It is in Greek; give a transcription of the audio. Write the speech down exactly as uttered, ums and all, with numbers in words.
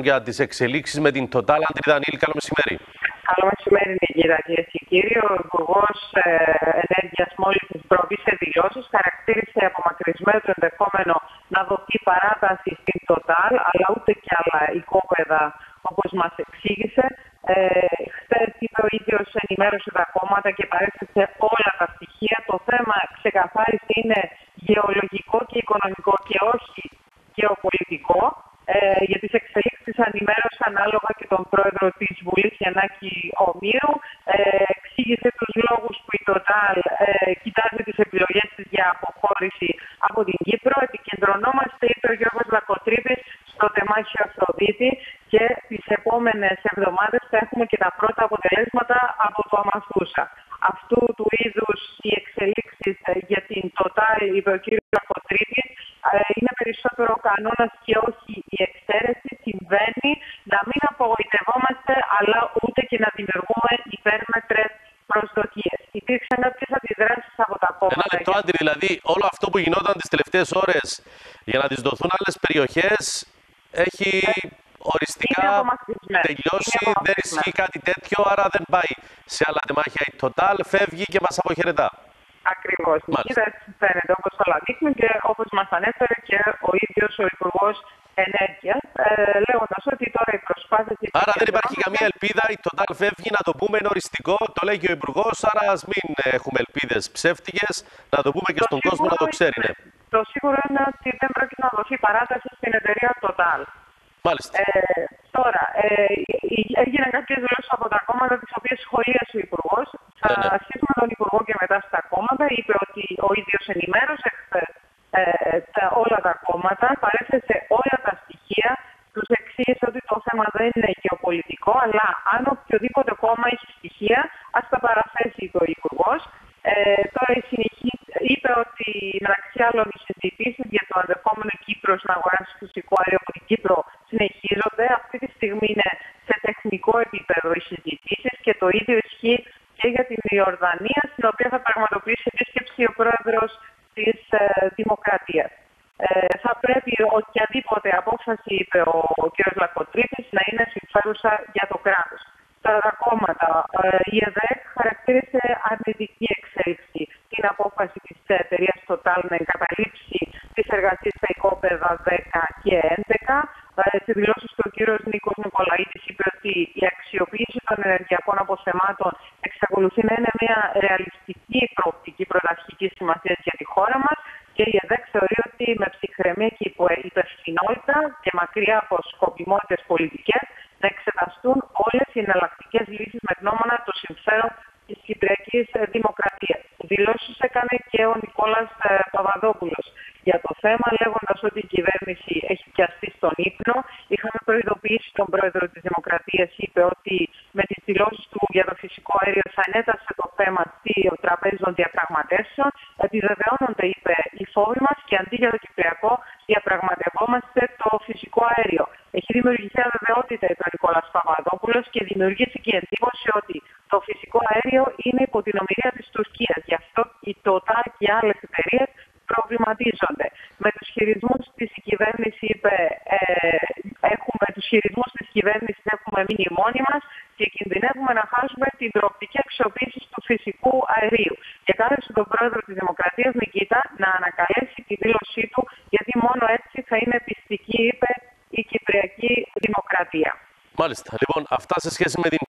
Για τις εξελίξεις με την Total, Αντρίδα Δανίλη, καλό μεσημέρι. Καλό μεσημέρι, Νικήτα. Κυρίες και κύριοι, ο Υπουργός ε, Ενέργειας μόλις προβεί σε δηλώσεις, χαρακτήρισε απομακρυσμένο το ενδεχόμενο να δοθεί παράταση στην Total, αλλά ούτε και άλλα οικόπεδα, όπως μας εξήγησε. Ε, χθες είπε ο ίδιος, ενημέρωσε τα κόμματα και παρέστησε όλα τα στοιχεία. Το θέμα ξεκαθάρισε είναι γεωλογικό και οικονομικό και όχι γεωπολιτικό. Ε, για τις εξελίξεις ανημέρωσαν ανάλογα και τον πρόεδρο της Βουλής, Γιαννάκη Ομήρου. Ε, εξήγησε τους λόγους που η Total ε, κοιτάζει τις επιλογές της για αποχώρηση από την Κύπρο. Επικεντρωνόμαστε, είπε ο Γιώργος Λακκοτρύπης, στο Τεμάχιο Αφροδίτη και τις επόμενες εβδομάδες θα έχουμε και τα πρώτα αποτελέσματα από το Αμαθούσα. Αυτού του είδους οι εξελίξεις ε, για την Total, είπε ο κ. Λακκοτρύπης, είναι περισσότερο ο κανόνας και όχι η εξαίρεση. Συμβαίνει να μην απογοητευόμαστε, αλλά ούτε και να δημιουργούμε υπέρμετρες προσδοκίες. Υπήρξαν κάποιες αντιδράσεις από τα κόμματα. Ένα λεπτό, Άντρη, δηλαδή όλο αυτό που γινόταν τις τελευταίες ώρες για να τις δοθούν άλλες περιοχές έχει οριστικά τελειώσει. Δεν ισχύει κάτι τέτοιο, άρα δεν πάει σε άλλα τεμάχια η Total. Φεύγει και μας αποχαιρετά. Ακριβώς. Μάλιστα. Φαίνεται όπως όλα δείχνουν και όπως μας ανέφερε και ο ίδιος ο Υπουργός Ενέργειας, ε, λέγοντας ότι τώρα οι προσπάθειες... Άρα δεν υπάρχει καμία ελπίδα, η Total φεύγει, να το πούμε, είναι οριστικό, το λέει και ο Υπουργός, άρα ας μην έχουμε ελπίδες ψεύτικες, να το πούμε και στον κόσμο να το ξέρει. Ναι. Το σίγουρο είναι ότι δεν πρόκειται να δοθεί παράταση στην εταιρεία Total. Μάλιστα. Ε, τώρα, ε, έγιναν κάποιες δηλώσεις από τα κόμματα, τις οποίες σχολίασε ο Υπουργός. Θα αρχίσουμε τον Υπουργό και μετά στα κόμματα. Είπε ότι ο ίδιος ενημέρωσε ε, τα, όλα τα κόμματα, παρέθεσε όλα τα στοιχεία, τους εξήγησε ότι το θέμα δεν είναι γεωπολιτικό, αλλά αν οποιοδήποτε κόμμα έχει στοιχεία, ας τα παραθέσει, είπε ο Υπουργός. Ε, τώρα η συνεχή, είπε ότι μεταξύ άλλων οι συζητήσεις για το ενδεχόμενο Κύπρος να αγοράσει φυσικό αέριο από την Κύπρο συνεχίζονται. Αυτή τη στιγμή είναι σε τεχνικό επίπεδο οι συζητήσεις και το ίδιο ισχύει και για την Ιορδανία, στην οποία θα πραγματοποιήσει επίσκεψη ο πρόεδρος της ε, Δημοκρατίας. Ε, θα πρέπει οποιαδήποτε απόφαση, είπε ο, ο κ. Λακκοτρύπης, να είναι συμφέρουσα για το κράτος. Τα κόμματα, ε, η ΕΔΕΚ χαρακτήρισε αρνητική εξέλιξη την απόφαση της εταιρείας Total να εγκαταλείψει τις εργασίες στα οικόπεδα δέκα και έντεκα. Ε, σε δηλώσεις του κ. Νίκος Νικολαήτης είπε ότι η αξιοποίηση των ενεργειακών αποθεμάτων εξακολουθεί να είναι μια ρεαλιστική προοπτική πρωταρχικής σημασίας για τη χώρα μας και η ΕΔΕΚ θεωρεί ότι με ψυχραιμία και υπευθυνότητα και μακριά από σκοπιμότητες πολιτικές να εξεταστούν όλες οι εναλλακτικές λύσεις με γνώμονα το συμφέρον της Κυπριακής Δημοκρατίας. Δηλώσεις έκανε και ο Νικόλας Παπαδόπουλος για το θέμα, λέγοντας ότι η κυβέρνηση έχει πιαστεί στον ύπνο. Είχαμε προειδοποιήσει τον πρόεδρο της Δημοκρατίας, είπε ότι με τις δηλώσεις του για το φυσικό αέριο θα ανέτασε το θέμα των τραπέζων διαπραγματεύσεων. Επιβεβαιώνονται, είπε, οι φόβοι μας και αντί για το Κυπριακό διαπραγματευόμαστε το φυσικό αέριο. Έχει δημιουργηθεί αβεβαιότητα, είπε ο Νικόλας Παπαδόπουλος, και δημιουργήθηκε η εντύπωση ότι το φυσικό αέριο είναι υπό την ομιλία της Τουρκίας. Γι' αυτό η Total και άλλες εταιρείες προβληματίζονται. Με τους χειρισμούς της κυβέρνησης, είπε, ε, έχουμε, τους χειρισμούς της κυβέρνησης έχουμε μείνει μόνοι μας και κινδυνεύουμε να χάσουμε την προοπτική αξιοποίηση του φυσικού αερίου. Και κάλεσε τον πρόεδρο της Δημοκρατίας, Νικήτα, να ανακαλέσει τη δήλωσή του, γιατί μόνο έτσι θα είναι πιστική, είπε, η Κυπριακή Δημοκρατία. Μάλιστα. Λοιπόν, αυτά σε σχέση με την